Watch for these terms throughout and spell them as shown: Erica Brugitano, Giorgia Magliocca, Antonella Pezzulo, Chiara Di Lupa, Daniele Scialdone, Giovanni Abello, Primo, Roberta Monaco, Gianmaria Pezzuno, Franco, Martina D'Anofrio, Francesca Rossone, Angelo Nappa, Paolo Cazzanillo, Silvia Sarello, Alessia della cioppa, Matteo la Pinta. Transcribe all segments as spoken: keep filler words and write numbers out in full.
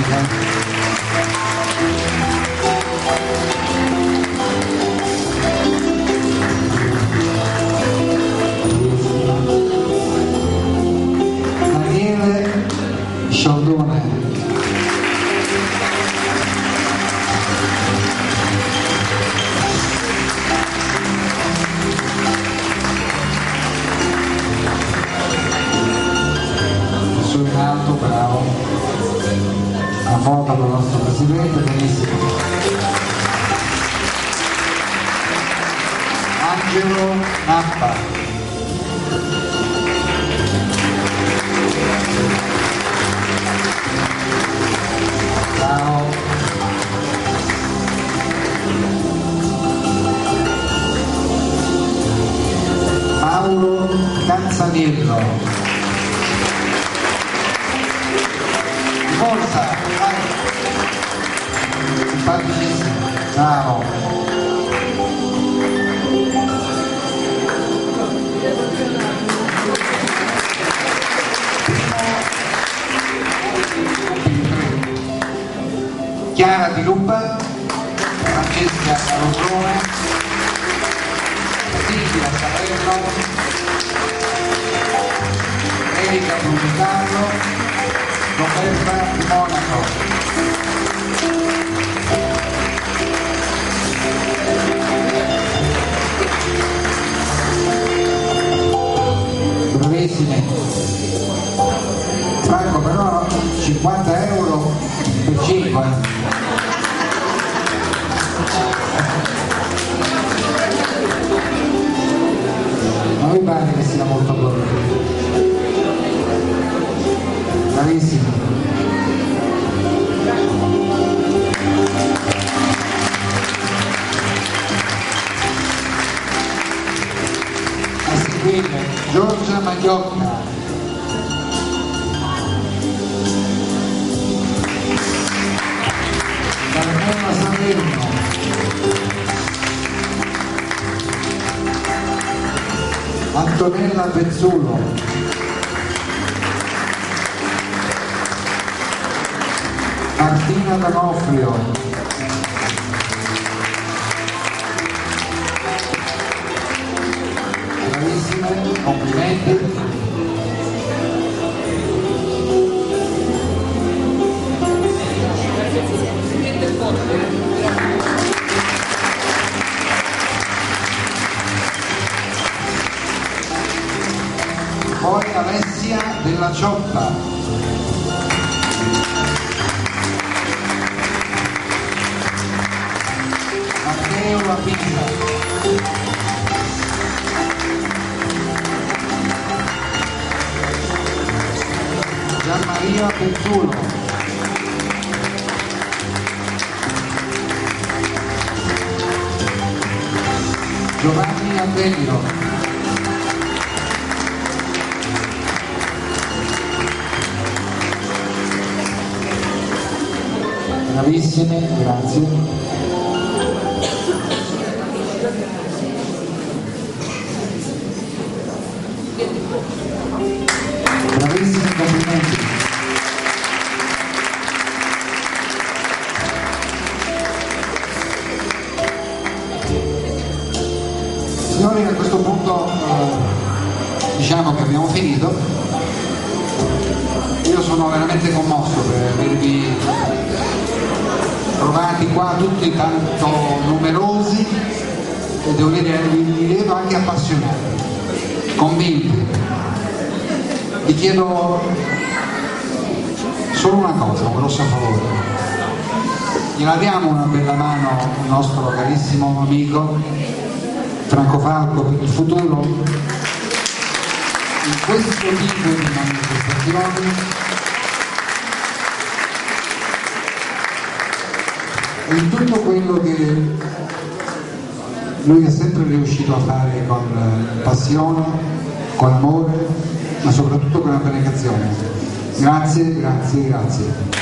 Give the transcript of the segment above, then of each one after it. Pinta. Daniele Scialdone vota per il nostro presidente, benissimo. Angelo Nappa. Ciao. Paolo Cazzanillo. Forza, vai, simpaticissimo, bravo. Primo. Chiara Di Lupa, Francesca Rossone, Silvia Sarello, Erica Brugitano, Roberta Monaco. Bravissimi. Franco, però cinquanta euro per cinque. Non mi pare che sia molto buono. Bravissimo. A seguire Giorgia Magliocca. Martina D'Anofrio. Antonella Pezzulo. Martina D'Anofrio, bravissime, complimenti. Poi Alessia della cioppa. Matteo la Pinta. Gianmaria Pezzuno. Giovanni Abello. Bravissime, grazie. Bravissimi, complimenti. Signori, a questo punto eh, diciamo che abbiamo finito. Io sono veramente commosso per avervi trovati qua tutti tanto numerosi e devo dire, vi vedo anche appassionati, convinti. Vi chiedo solo una cosa, un grosso favore. Gliela diamo una bella mano al nostro carissimo amico Franco Falco per il futuro. In questo tipo di manifestazioni e in tutto quello che lui è sempre riuscito a fare con passione, con amore, ma soprattutto con la beneficazione. Grazie, grazie, grazie.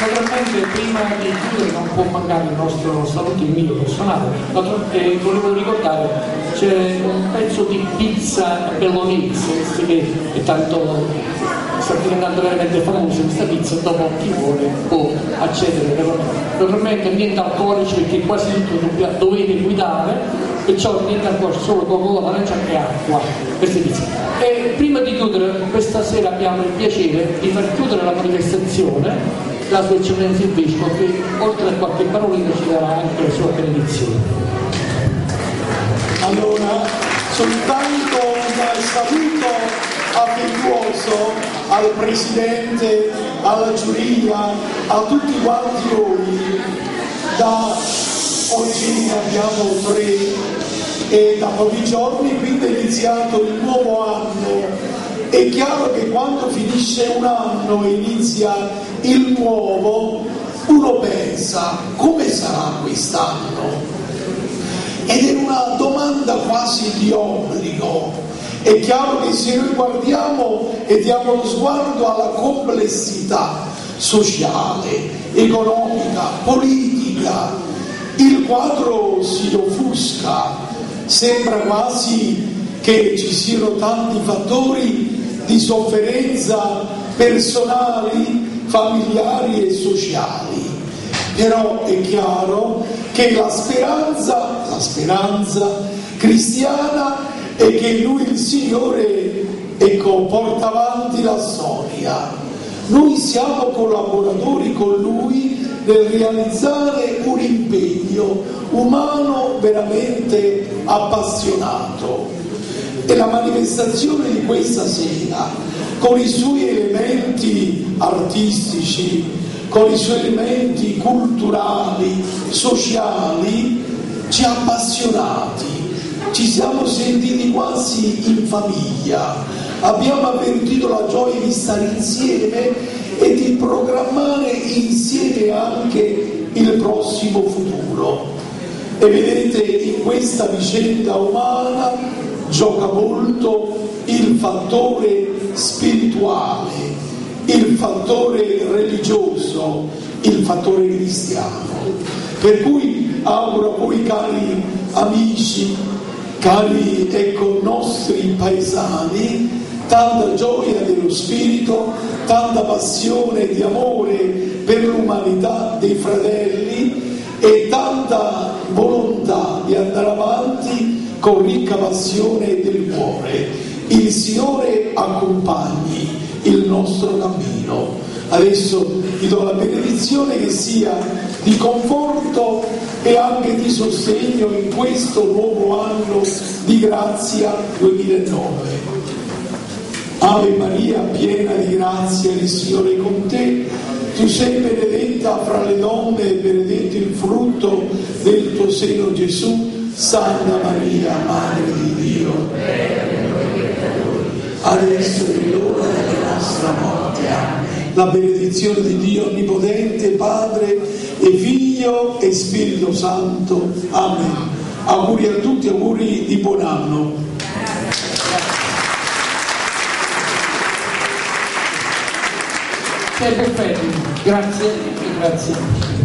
Naturalmente prima di chiudere non può mancare il nostro saluto di mio personale, ma eh, volevo ricordare c'è un pezzo di pizza bellonese, che è tanto... sta diventando veramente famosa questa pizza, dopo chi vuole può accedere, però naturalmente niente alcolici perché quasi tutto dovete guidare, perciò niente alcolici, solo Coca-Cola, arancia e acqua, queste pizze. E prima di chiudere, questa sera abbiamo il piacere di far chiudere la manifestazione la sua eccellenza il Vescovo, che oltre a qualche parolina ci darà anche la sua benedizione. Allora, soltanto un saluto affettuoso al Presidente, alla giuria, a tutti quanti voi. Da oggi ne abbiamo tre e da pochi giorni quindi è iniziato il nuovo anno. È chiaro che quando finisce un anno e inizia il nuovo, uno pensa come sarà quest'anno? Ed è una domanda quasi di obbligo. È chiaro che se noi guardiamo e diamo lo sguardo alla complessità sociale, economica, politica, il quadro si offusca, sembra quasi che ci siano tanti fattori di sofferenza personali, familiari e sociali. Però è chiaro che la speranza, la speranza cristiana, e che lui il Signore, ecco, porta avanti la storia. Noi siamo collaboratori con lui nel realizzare un impegno umano veramente appassionato, e la manifestazione di questa sera, con i suoi elementi artistici, con i suoi elementi culturali, sociali, ci ha appassionati. Ci siamo sentiti quasi in famiglia, abbiamo avvertito la gioia di stare insieme e di programmare insieme anche il prossimo futuro. E vedete, in questa vicenda umana gioca molto il fattore spirituale, il fattore religioso, il fattore cristiano. Per cui auguro a voi, cari amici, cari, ecco, nostri paesani, tanta gioia dello spirito, tanta passione di amore per l'umanità dei fratelli e tanta volontà di andare avanti con ricca passione del cuore. Il Signore accompagni il nostro cammino. Adesso vi do la benedizione che sia di conforto e anche di sostegno in questo nuovo anno di grazia duemilanove. Ave Maria, piena di grazia, il Signore è con te. Tu sei benedetta fra le donne e benedetto il frutto del tuo seno, Gesù. Santa Maria, Madre di Dio, adesso è l'ora della nostra morte. Amen. La benedizione di Dio Onnipotente, Padre e Figlio e Spirito Santo. Amen. Auguri a tutti, auguri di buon anno. Sei perfetti, grazie e grazie.